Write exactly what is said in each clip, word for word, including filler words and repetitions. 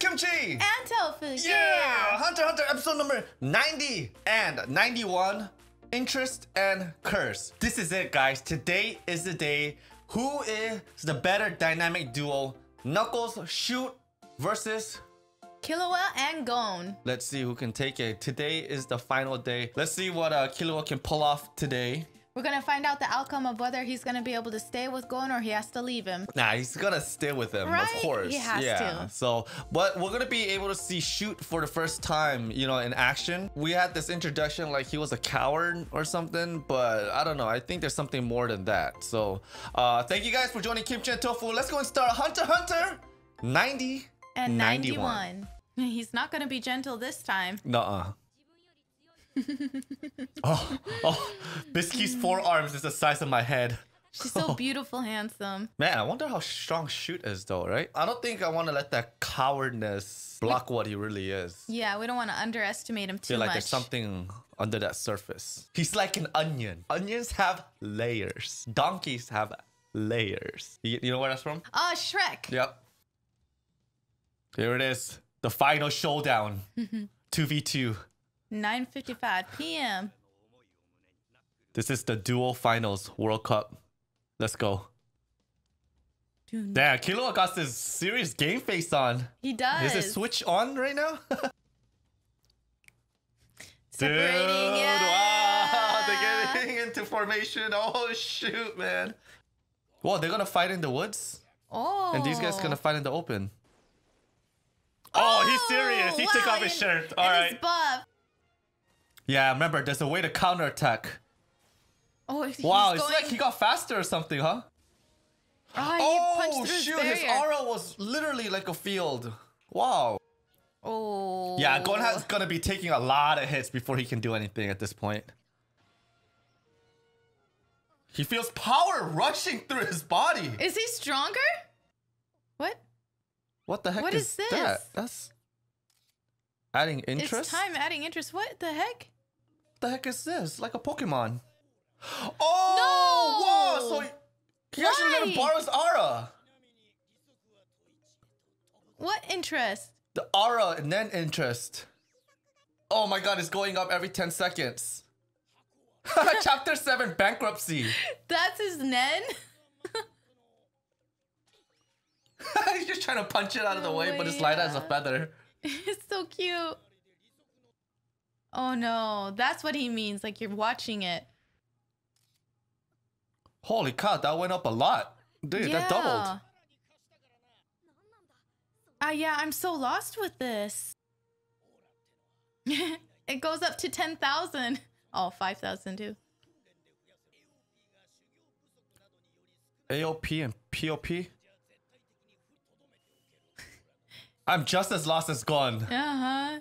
Kimchi! And Tofu! Yeah! yeah. Hunter x Hunter episode number ninety and ninety-one, Interest and Curse. This is it, guys. Today is the day. Who is the better dynamic duo? Knuckles, Shoot versus Killua and Gon. Let's see who can take it. Today is the final day. Let's see what uh, Killua can pull off today. We're gonna find out the outcome of whether he's gonna be able to stay with Gon or he has to leave him. Nah, he's gonna stay with him, right? Of course. He has yeah. to. So, but we're gonna be able to see Shoot for the first time, you know, in action. We had this introduction like he was a coward or something, but I don't know. I think there's something more than that. So, uh, thank you guys for joining Kimchi and Tofu. Let's go and start Hunter x Hunter ninety and ninety-one. ninety-one. He's not gonna be gentle this time. Nuh-uh. oh, oh, Biscuit's forearms is the size of my head. She's so beautiful, handsome. Man, I wonder how strong Shoot is though, right? I don't think I want to let that cowardness block what he really is. Yeah, we don't want to underestimate him too much. Feel like there's something under that surface. He's like an onion. Onions have layers. Donkeys have layers. You, you know where that's from? Oh, uh, Shrek. Yep. Here it is. The final showdown. two v two. nine fifty-five p m This is the dual finals World Cup. Let's go. Dude. Damn, Killua got this serious game face on. He does. Is it switch on right now? Separating. Dude, yeah. Wow, they're getting into formation. Oh, shoot, man. Whoa, they're going to fight in the woods? Oh. And these guys going to fight in the open. Oh, he's serious. He wow, took off his and, shirt. All right. Buff. Yeah, remember, there's a way to counterattack. Oh, he's wow, going... it's like he got faster or something, huh? Oh, oh he punched shoot, his, his aura was literally like a field. Wow. Oh. Yeah, Gon is gonna be taking a lot of hits before he can do anything at this point. He feels power rushing through his body. Is he stronger? What? What the heck what is, is this? that? That's adding interest? It's time adding interest. What the heck? What the heck is this? Like a Pokemon. Oh! No! Whoa! So he actually let him borrow his aura. What interest? The aura and then interest. Oh my god, it's going up every ten seconds. Chapter seven Bankruptcy. That's his Nen? He's just trying to punch it out of the way, oh, but it's light yeah. as a feather. It's so cute. Oh no, that's what he means. Like you're watching it. Holy cow, that went up a lot. Dude, yeah. that doubled. Ah, uh, yeah, I'm so lost with this. It goes up to ten thousand. Oh, five thousand too. A O P and P O P? I'm just as lost as Gon. Uh huh.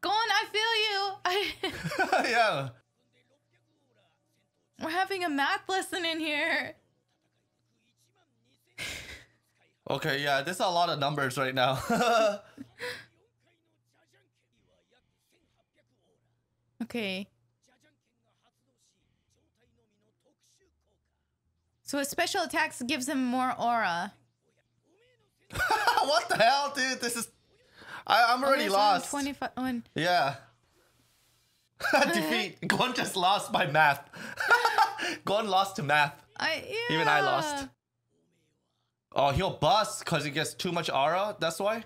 Gon, I feel you. I yeah. We're having a math lesson in here. Okay, yeah, there's a lot of numbers right now. Okay. So his special attacks gives him more aura. What the hell, dude? This is... I, I'm already oh, lost. twenty-five, one. Yeah. Defeat. Gon just lost by math. Gon lost to math. I, yeah. Even I lost. Oh, he'll bust because he gets too much aura. That's why?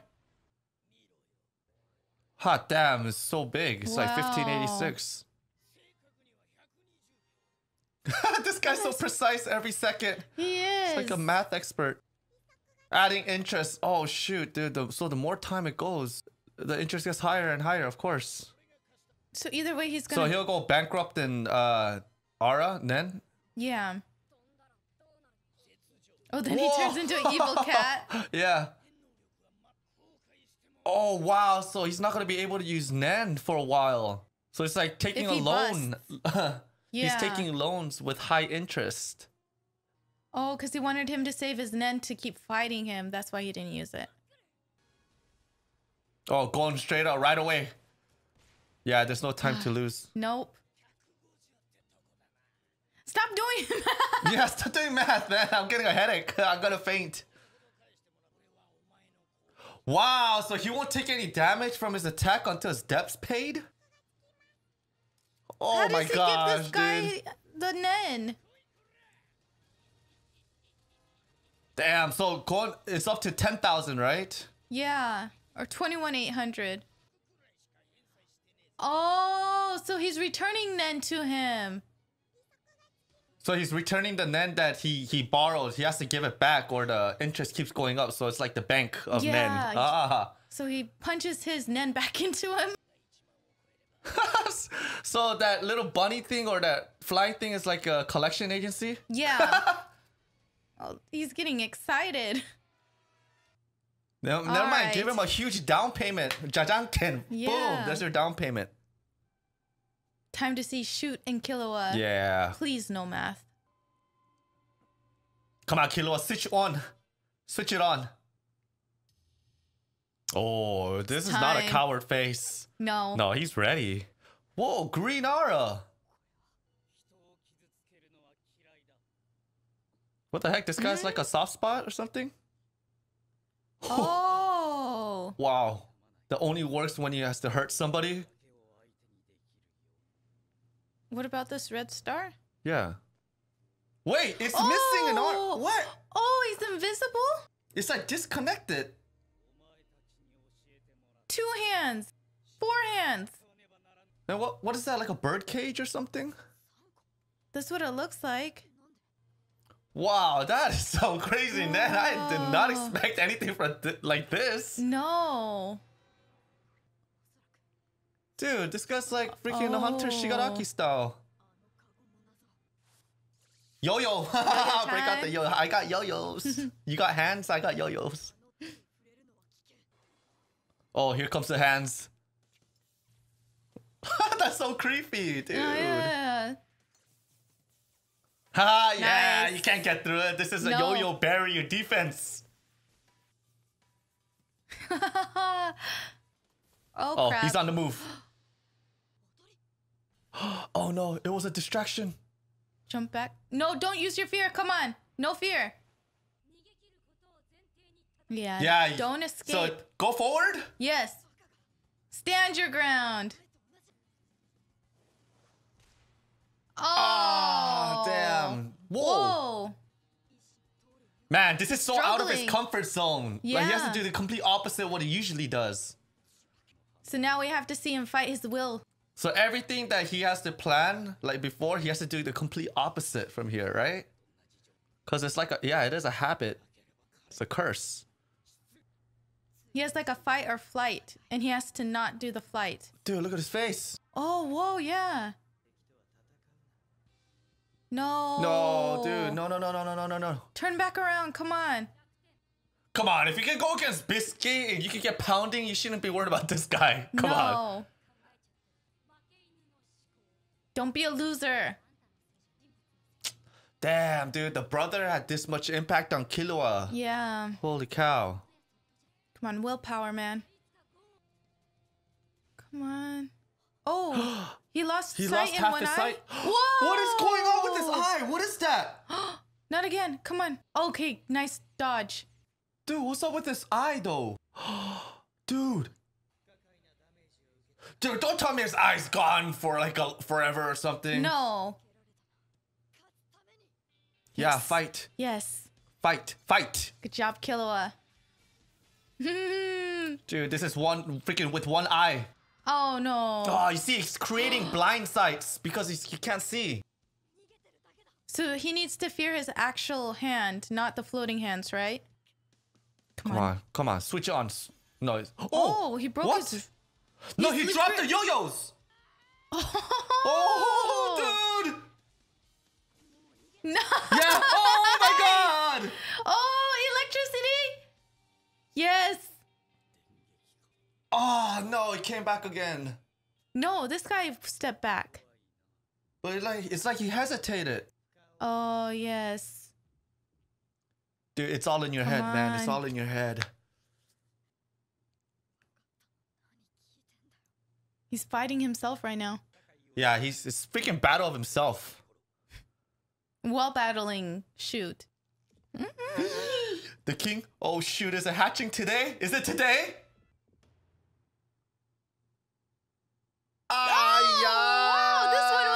Hot damn, it's so big. It's wow. like fifteen eighty-six. This guy's so precise every second. He is. It's like a math expert. Adding interest. Oh, shoot, dude. The, so the more time it goes, the interest gets higher and higher, of course. So either way, he's going to... So he'll go bankrupt in uh, Aura, Nen? Yeah. Oh, then Whoa. he turns into an evil cat. Yeah. Oh, wow. So he's not going to be able to use Nen for a while. So it's like taking a loan. Yeah. He's taking loans with high interest. Oh, because he wanted him to save his Nen to keep fighting him. That's why he didn't use it. Oh, going straight out right away. Yeah, there's no time to lose. Nope. Stop doing math! Yeah, stop doing math, man. I'm getting a headache. I'm gonna faint. Wow, so he won't take any damage from his attack until his debt's paid? Oh my gosh, dude. How does he give this guy the Nen? Damn, so Gon is up to ten thousand, right? Yeah, or twenty-one eight hundred. Oh, so he's returning Nen to him. So he's returning the Nen that he, he borrowed. He has to give it back or the interest keeps going up. So it's like the bank of yeah, Nen. Ah. So he punches his Nen back into him. So that little bunny thing or that fly thing is like a collection agency? Yeah. Oh, he's getting excited. No, never mind. Right. Give him a huge down payment. Jajanken. Yeah. Boom. That's your down payment. Time to see Shoot and Killua. Yeah. Please, no math. Come on, Killua. Switch on. Switch it on. Oh, this Time. is not a coward face. No. No, he's ready. Whoa, green aura. What the heck? This guy's mm-hmm. like a soft spot or something? Oh. Wow. That only works when he has to hurt somebody. What about this red star? Yeah. Wait, it's oh. missing an arm. What? Oh, he's invisible? It's like disconnected. Two hands. Four hands. Now what, what is that? Like a bird cage or something? That's what it looks like. Wow, that is so crazy, Nen. I did not expect anything from th like this. No. Dude, this guy's like freaking oh. Hunter Shigaraki style. Yo-yo. Break out the yo. I got yo-yos. You got hands, I got yo-yos. Oh, here comes the hands. That's so creepy, dude. Oh, yeah. Ha, nice. Yeah, you can't get through it. This is no. a yo-yo barrier defense. oh, oh crap. He's on the move. Oh, no, it was a distraction. Jump back. No, don't use your fear. Come on. No fear. Yeah, yeah don't escape. So go forward? Yes. Stand your ground. Oh, oh damn. Whoa. Whoa. Man, this is so Struggling. out of his comfort zone. Yeah. Like, he has to do the complete opposite of what he usually does. So now we have to see him fight his will. So everything that he has to plan, like before, he has to do the complete opposite from here, right? Because it's like, a, yeah, it is a habit. It's a curse. He has like a fight or flight, and he has to not do the flight. Dude, look at his face. Oh, whoa, yeah. No. No, dude. No, no, no, no, no, no, no, no. Turn back around. Come on. Come on. If you can go against Biscuit and you can get pounding, you shouldn't be worried about this guy. Come no. on. Don't be a loser. Damn, dude. The brother had this much impact on Killua. Yeah. Holy cow. Come on. Willpower, man. Come on. Oh. He lost he sight lost in half one his eye. Sight. Whoa! What is going on with his eye? What is that? Not again. Come on. Okay, nice dodge. Dude, what's up with his eye though? Dude. Dude, don't tell me his eye's gone for like a forever or something. No. Yeah, yes. fight. Yes. Fight. Fight. Good job, Killua. Dude, this is one freaking with one eye. Oh no. Oh, you see, he's creating blind sights because he's, he can't see. So he needs to fear his actual hand, not the floating hands, right? Come, come on. on. Come on, switch on. No. Oh, oh he broke what? his... No, he dropped the yo-yos! Oh, dude! No! Yeah, oh my god! Oh, electricity! Yes! Oh, no, it came back again. No, this guy stepped back. But it like, it's like he hesitated. Oh, yes. Dude, it's all in your Come head, on. man. It's all in your head. He's fighting himself right now. Yeah, he's it's freaking battle of himself. while battling Shoot. The king. Oh, Shoot, is it hatching today? Is it today? Ah, oh, yeah. Wow,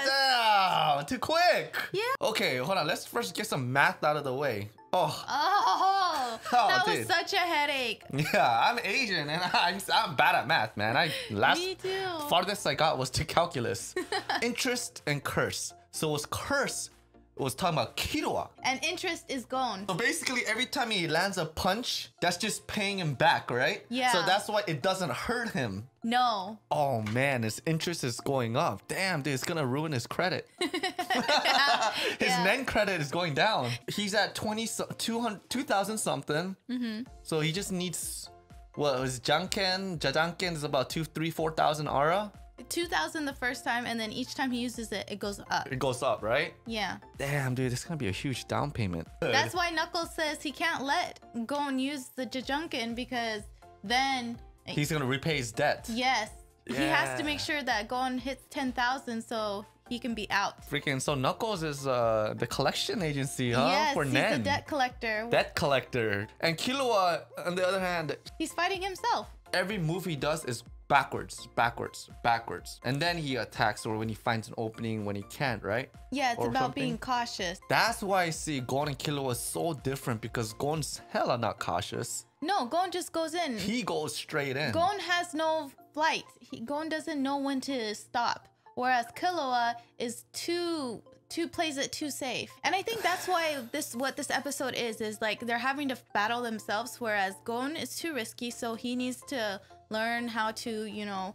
this one was fast. Damn, too quick. Yeah. Okay, hold on. Let's first get some math out of the way. Oh. Oh, oh that dude. was such a headache. Yeah, I'm Asian and I'm, I'm bad at math, man. I last Me too. farthest I got was to calculus. Interest and curse. So it was curse. It was talking about Killua. And interest is gone. So basically every time he lands a punch, that's just paying him back, right? Yeah. So that's why it doesn't hurt him. No. Oh man, his interest is going up. Damn, dude, it's gonna ruin his credit. Yeah. His yeah. Nen credit is going down. He's at twenty, two thousand something. Mm-hmm. So he just needs, what was Jajanken? Jajanken is about two, three, four thousand aura. two thousand the first time, and then each time he uses it, it goes up. It goes up, right? Yeah. Damn, dude, it's gonna be a huge down payment. That's why Knuckles says he can't let Gon use the Jajanken, because then... he's gonna repay his debt. Yes. Yeah. He has to make sure that Gon hits ten thousand so he can be out. Freaking, so Knuckles is uh, the collection agency, huh? Yes, For he's Nen. the debt collector. Debt collector. And Killua, on the other hand... he's fighting himself. Every move he does is... backwards, backwards, backwards. And then he attacks, or when he finds an opening when he can't, right? Yeah, it's or about something. being cautious. That's why I see Gon and Killua is so different, because Gon's hella not cautious. No, Gon just goes in. He goes straight in. Gon has no flight. He, Gon doesn't know when to stop. Whereas Killua is too... Two plays it too safe. And I think that's why this what this episode is, is like they're having to battle themselves, whereas Gon is too risky, so he needs to learn how to, you know,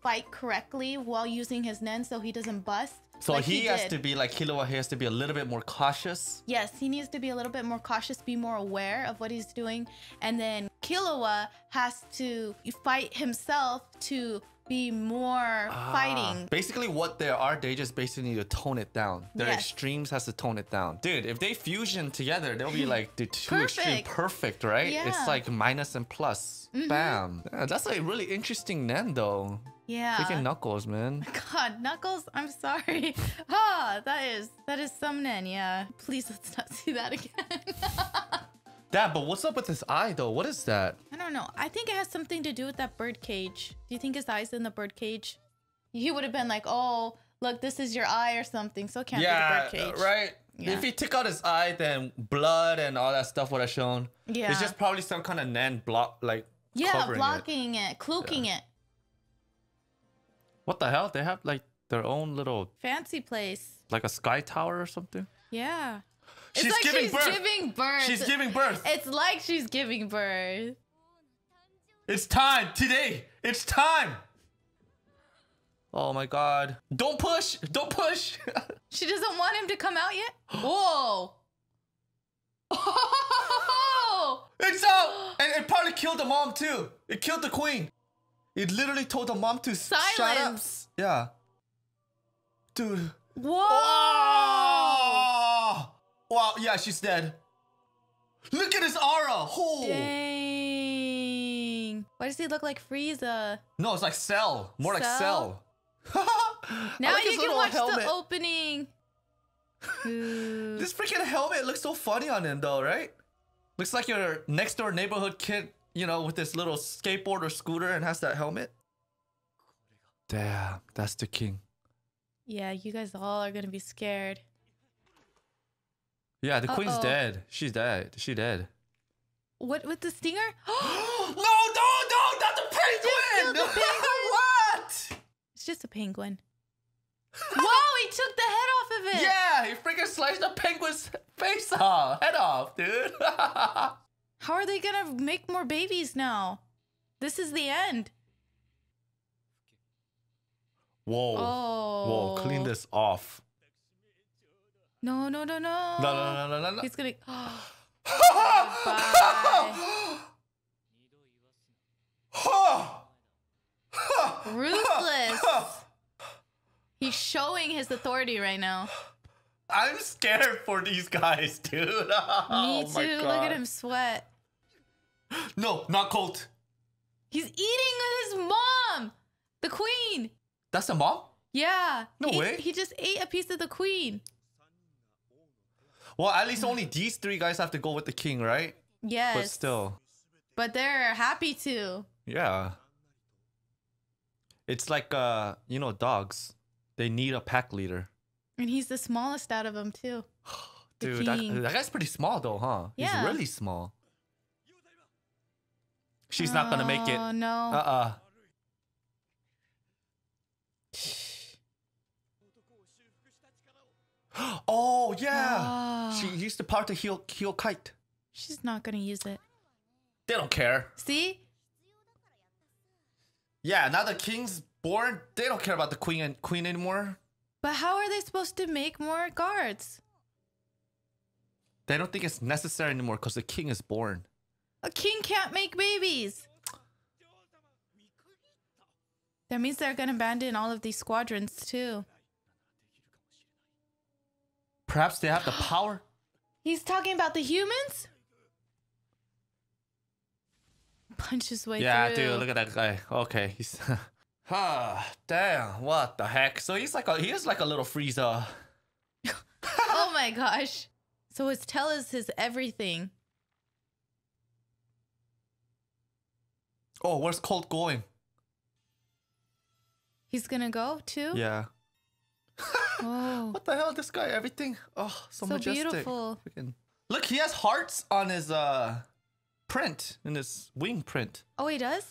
fight correctly while using his Nen so he doesn't bust. So like he, he has to be like Killua, he has to be a little bit more cautious. Yes, he needs to be a little bit more cautious, be more aware of what he's doing. And then Killua has to fight himself to be more ah, fighting. Basically what they are, they just basically need to tone it down. Their yes. extremes has to tone it down. Dude, if they fusion together, they'll be like the two extreme perfect, right? Yeah. It's like minus and plus. Mm-hmm. Bam. Yeah, that's a really interesting Nen though. Yeah. Freaking Knuckles, man. God, Knuckles, I'm sorry. Ah, oh, that is that is some Nen, yeah. Please let's not see that again. That, but what's up with his eye though? What is that? I don't know. I think it has something to do with that bird cage. Do you think his eye's in the bird cage? He would have been like, "Oh, look, this is your eye or something." So it can't yeah, be the bird cage, right? Yeah. If he took out his eye, then blood and all that stuff would have shown. Yeah, it's just probably some kind of Nen block, like yeah, blocking it, it cloaking yeah. it. What the hell? They have like their own little fancy place, like a sky tower or something. Yeah. She's, it's like giving, she's birth. giving birth. She's giving birth. It's like she's giving birth. It's time. Today. It's time. Oh, my God. Don't push. Don't push. She doesn't want him to come out yet? Whoa. Oh. It's out. And it probably killed the mom, too. It killed the queen. It literally told the mom to Silence. shut up. Yeah. Dude. Whoa. Oh. Wow, yeah, she's dead. Look at his aura. Oh. Dang. Why does he look like Frieza? No, it's like Cell. More Cell? like Cell. Now like you can watch helmet. the opening. This freaking helmet looks so funny on him though, right? Looks like your next door neighborhood kid, you know, with this little skateboard or scooter and has that helmet. Damn, that's the king. Yeah, you guys all are going to be scared. Yeah, the uh-oh. queen's dead. She's dead. She dead. What with the stinger? no, no, no, not the penguin! The penguin. What? It's just a penguin. Whoa, he took the head off of it! Yeah, he freaking sliced the penguin's face off. Head off, dude. How are they gonna make more babies now? This is the end. Whoa. Oh. Whoa, clean this off. No, no, no, no. No, no, no, no, no. He's gonna... Ruthless. He's showing his authority right now. I'm scared for these guys, dude. Oh, me too. Look at him sweat. No, not cold. He's eating his mom, the queen. That's the mom? Yeah. No he, way. He just ate a piece of the queen. Well, at least only these three guys have to go with the king, right? Yes. But still. But they're happy to. Yeah. It's like, uh, you know, dogs. They need a pack leader. And he's the smallest out of them, too. The Dude, that, that guy's pretty small, though, huh? Yeah. He's really small. She's oh, not going to make it. Oh, no. Uh-uh. Oh, yeah. Oh. She used the power to heal, heal Kite. She's not going to use it. They don't care. See? Yeah, now the king's born. They don't care about the queen and queen anymore. But how are they supposed to make more guards? They don't think it's necessary anymore because the king is born. A king can't make babies. That means they're going to abandon all of these squadrons too. Perhaps they have the power. He's talking about the humans? Punch his way yeah, through. Yeah, dude, look at that guy. Okay, he's... Huh, damn, what the heck? So he's like a, he is like a little Frieza. Oh my gosh. So his tail is his everything. Oh, where's Colt going? He's gonna go too? Yeah. Whoa. What the hell, this guy, everything. Oh, so, so majestic. Beautiful. Freaking. Look, he has hearts on his uh print, in his wing print. Oh, he does?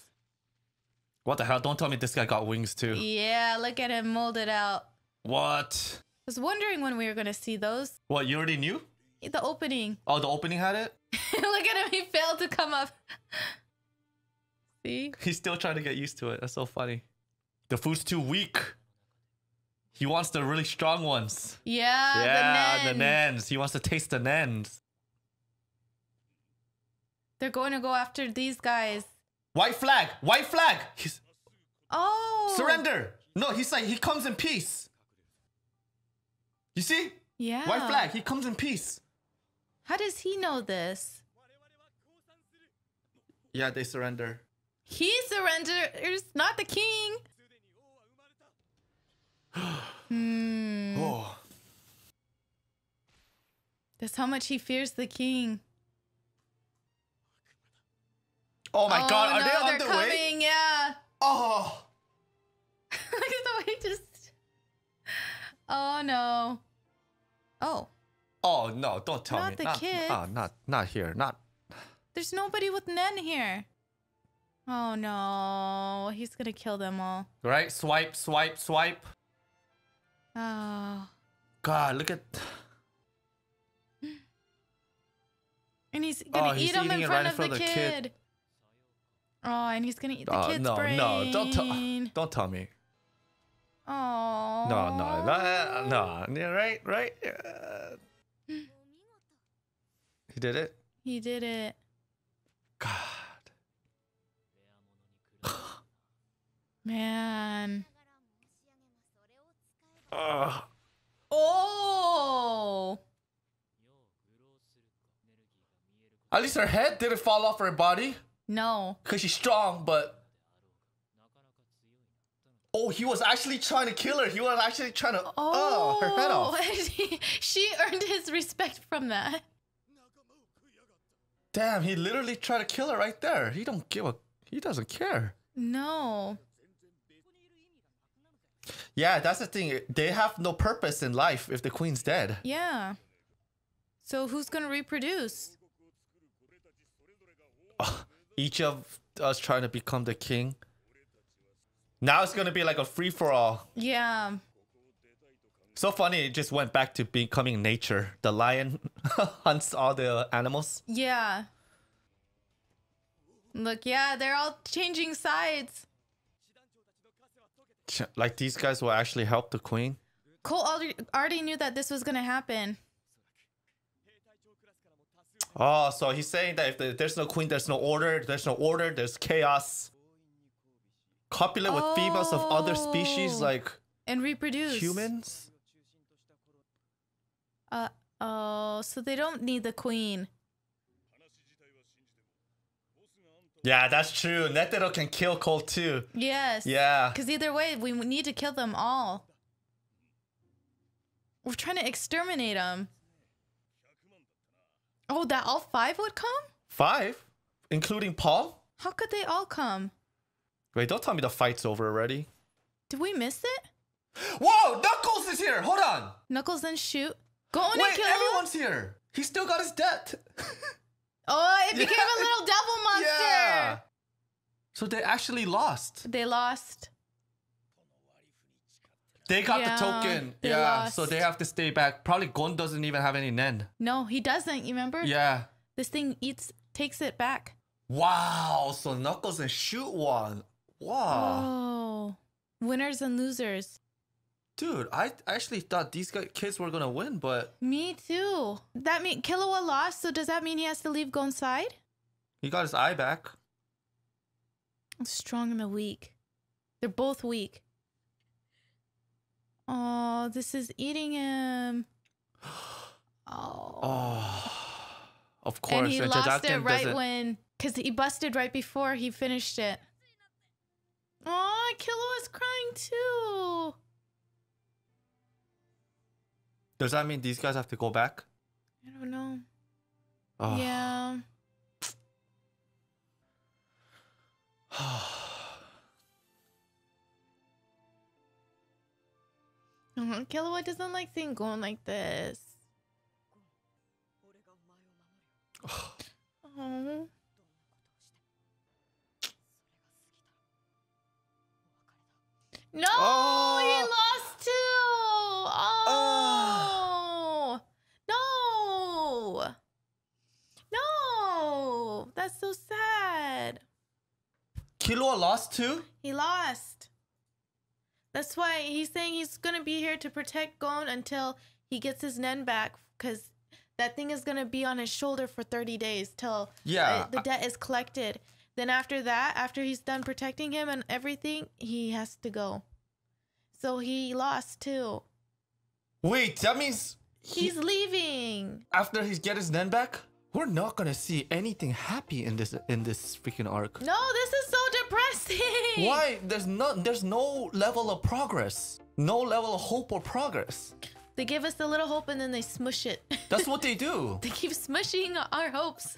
What the hell? Don't tell me this guy got wings too. Yeah, look at him molded out. What? I was wondering when we were gonna see those. What, you already knew? The opening. Oh, the opening had it? Look at him, he failed to come up. See? He's still trying to get used to it. That's so funny. The food's too weak. He wants the really strong ones. Yeah, yeah, the Nens. The Nens. He wants to taste the Nens. They're going to go after these guys. White flag! White flag! He's... Oh! Surrender! No, he's like, he comes in peace. You see? Yeah. White flag, he comes in peace. How does he know this? Yeah, they surrender. He surrenders, not the king. Hmm. Oh. That's how much he fears the king. Oh my oh, god, are no, they on the coming, way? Yeah. Oh. Look at the way he just... Oh no. Oh. Oh no, don't tell not me. The not the kid. Oh, not, not here, not... There's nobody with Nen here. Oh no, he's gonna kill them all. Right, swipe, swipe, swipe. Oh. God, look at... And he's gonna oh, eat he's him in front, right of in front of the, the kid. kid. Oh, and he's gonna eat the uh, kid's no, brain. No, no, don't tell, don't tell me. Oh. No, no, no, no, no. Yeah, right, right. Uh, he did it. He did it. God. Man. Uh. Oh. At least her head didn't fall off her body. No. Because she's strong, but... Oh, he was actually trying to kill her. He was actually trying to... Oh, oh her head off. She earned his respect from that. Damn, he literally tried to kill her right there. He don't give a... He doesn't care. No. Yeah, that's the thing. They have no purpose in life if the queen's dead. Yeah. So who's going to reproduce? Oh. Each of us trying to become the king. Now it's going to be like a free-for-all. Yeah. So funny, it just went back to becoming nature. The lion hunts all the animals. Yeah. Look, yeah, they're all changing sides. Like, these guys will actually help the queen. Cole already knew that this was going to happen. Oh, so he's saying that if there's no queen, there's no order. There's no order, there's chaos. Copulate oh. with females of other species, like... And reproduce. Humans? Uh, oh, so they don't need the queen. Yeah, that's true. Netero can kill Cole, too. Yes. Yeah. Because either way, we need to kill them all. We're trying to exterminate them. Oh, that all five would come? Five? Including Paul? How could they all come? Wait, don't tell me the fight's over already. Did we miss it? Whoa! Knuckles is here! Hold on! Knuckles and Shoot. Go on Wait, and kill everyone's him. Here! He still got his debt! Oh, it became yeah. a little devil monster! Yeah. So they actually lost. They lost. They got yeah, the token. Yeah, lost. So they have to stay back. Probably Gon doesn't even have any Nen. No, he doesn't, you remember? Yeah. This thing eats, takes it back. Wow, so Knuckles and Shoot won. Wow. Oh, winners and losers. Dude, I actually thought these guys, kids were going to win, but... Me too. That mean Killua lost, so does that mean he has to leave Gon's side? He got his eye back. I'm strong and the weak. They're both weak. Oh, this is eating him. Oh. Oh. Of course. And he and lost it right doesn't... when... Because he busted right before he finished it. Oh, Killua's crying too. Does that mean these guys have to go back? I don't know. Oh. Yeah. Oh, Killua doesn't like seeing Gon like this. Oh. Oh. No, oh. He lost too. Oh. oh, no, no, that's so sad. Killua lost too. He lost. That's why he's saying he's gonna be here to protect Gon until he gets his Nen back, because that thing is gonna be on his shoulder for thirty days till yeah. the, the debt is collected. Then after that, after he's done protecting him and everything, he has to go. So he lost too. Wait, that means... He's he, leaving. After he gets his Nen back, we're not going to see anything happy in this in this freaking arc. No, this is so depressing. Why? There's no, there's no level of progress. No level of hope or progress. They give us a little hope and then they smush it. That's what they do. They keep smushing our hopes.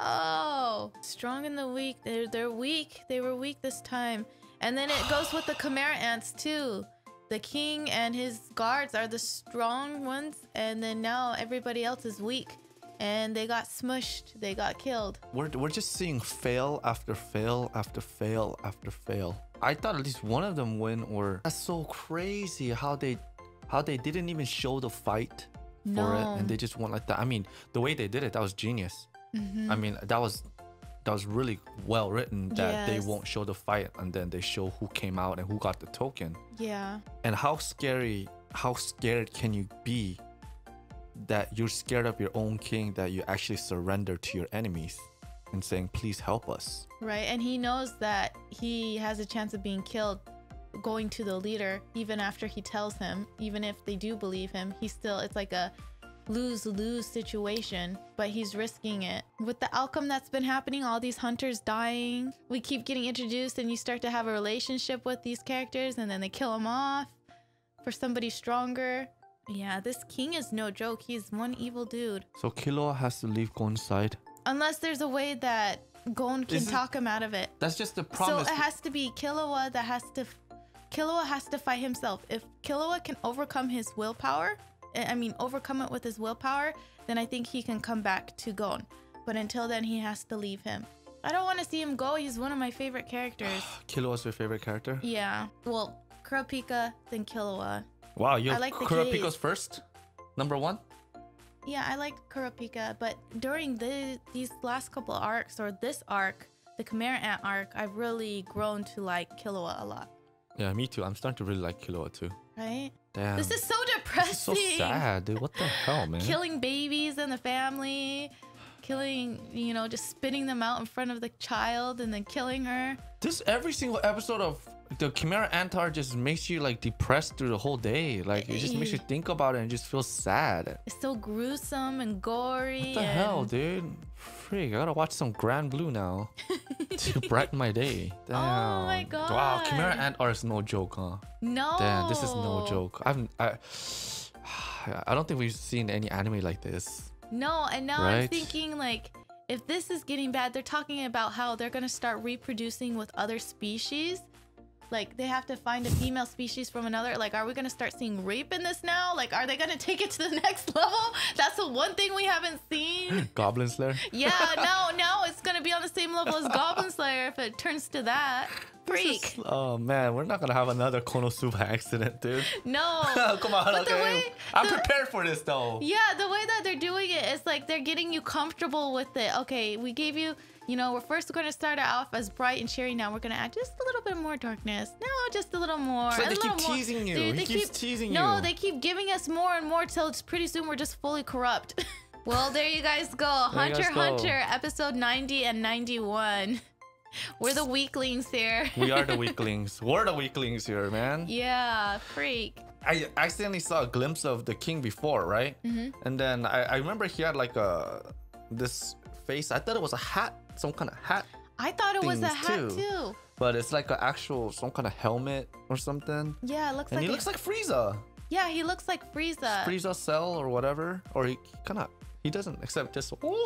Oh, strong and the weak. They're, they're weak. They were weak this time. And then it goes with the Chimera Ants too. The king and his guards are the strong ones. And then now everybody else is weak. And they got smushed. They got killed. We're, we're just seeing fail after fail after fail after fail. I thought at least one of them win or... That's so crazy how they... How they didn't even show the fight for no. it, and they just went like that. I mean, the way they did it, that was genius. Mm-hmm. I mean, that was that was really well written. That yes. they won't show the fight, and then they show who came out and who got the token. Yeah. And how scary, how scared can you be that you're scared of your own king, that you actually surrender to your enemies and saying, "Please help us." Right, and he knows that he has a chance of being killed. Going to the leader, even after he tells him, even if they do believe him, he still, it's like a lose-lose situation, but he's risking it. With the outcome that's been happening, all these hunters dying, we keep getting introduced and you start to have a relationship with these characters and then they kill him off for somebody stronger. Yeah, this king is no joke. He's one evil dude. So Killua has to leave Gon's side. Unless there's a way that Gon can Isn't, talk him out of it. That's just the promise. So it has to be Killua that has to... Killua has to fight himself. If Killua can overcome his willpower, I mean, overcome it with his willpower, then I think he can come back to Gon. But until then, he has to leave him. I don't want to see him go. He's one of my favorite characters. Killua's your favorite character? Yeah. Well, Kurapika, then Killua. Wow, you have like Kurapika's first? Number one? Yeah, I liked Kurapika. But during the, these last couple arcs, or this arc, the Chimera Ant arc, I've really grown to like Killua a lot. Yeah, me too. I'm starting to really like Killua too. Right? Damn. This is so depressing. This is so sad, dude. What the hell, man? Killing babies and the family. Killing, you know, just spitting them out in front of the child and then killing her. This every single episode of the Chimera Ant arc just makes you like depressed through the whole day. Like it just makes you think about it and just feel sad. It's so gruesome and gory. What the and... hell, dude? Freak, I gotta watch some Grand Blue now to brighten my day. Damn. Oh my god. Wow, Chimera Ant arc is no joke, huh? No. Damn, this is no joke. I've, I, I don't think we've seen any anime like this. No, and now right? I'm thinking, like, if this is getting bad, they're talking about how they're gonna start reproducing with other species. Like, they have to find a female species from another. Like, are we gonna start seeing rape in this now? Like, are they gonna take it to the next level? That's the one thing we haven't seen. Goblin Slayer? Yeah, no, no, it's gonna be on the same level as Goblin Slayer if it turns to that. Freak. Is, oh man, we're not gonna have another Konosuba accident, dude. No. Come on, okay. Way, I'm the, prepared for this though. Yeah, the way that they're doing it is like they're getting you comfortable with it. Okay, we gave you, you know, we're first gonna start it off as bright and cheery. Now we're gonna add just a little bit more darkness. No, just a little more. So they keep teasing you. Dude, they keep teasing you. No, they keep giving us more and more till it's pretty soon we're just fully corrupt. Well, there you guys go. Hunter x Hunter, episode ninety and ninety-one. We're the weaklings here. We are the weaklings. We're the weaklings here, man. Yeah, freak. I accidentally saw a glimpse of the king before, right? Mm-hmm. And then I, I remember he had like a this face. I thought it was a hat, some kind of hat. I thought it was a hat too. too. But it's like an actual some kind of helmet or something. Yeah, it looks and like. And he looks like Frieza. Yeah, he looks like Frieza. Frieza Cell or whatever, or he, he kind of. He doesn't accept this. One.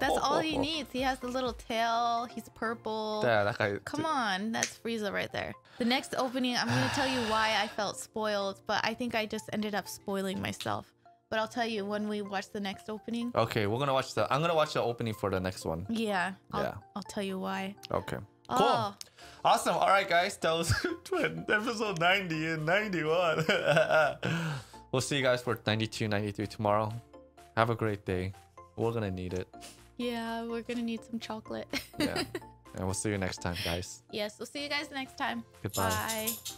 That's all he needs. He has the little tail. He's purple. Yeah, that guy. Come on. That's Frieza right there. The next opening, I'm going to tell you why I felt spoiled, but I think I just ended up spoiling myself. But I'll tell you when we watch the next opening. Okay, we're going to watch the... I'm going to watch the opening for the next one. Yeah. I'll, yeah. I'll tell you why. Okay. Cool. Oh. Awesome. All right, guys. That was episode ninety and ninety-one. We'll see you guys for ninety-two, ninety-three tomorrow. Have a great day. We're gonna need it. Yeah, we're gonna need some chocolate. Yeah. And we'll see you next time, guys. Yes, we'll see you guys next time. Goodbye. Bye.